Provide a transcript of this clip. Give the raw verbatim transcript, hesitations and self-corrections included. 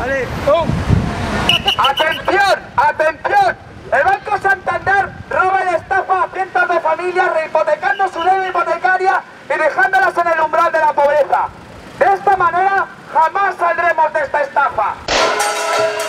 Allez, oh. Atención, atención. El Banco Santander roba y estafa a cientos de familias rehipotecando su deuda hipotecaria y dejándolas en el umbral de la pobreza. De esta manera jamás saldremos de esta estafa.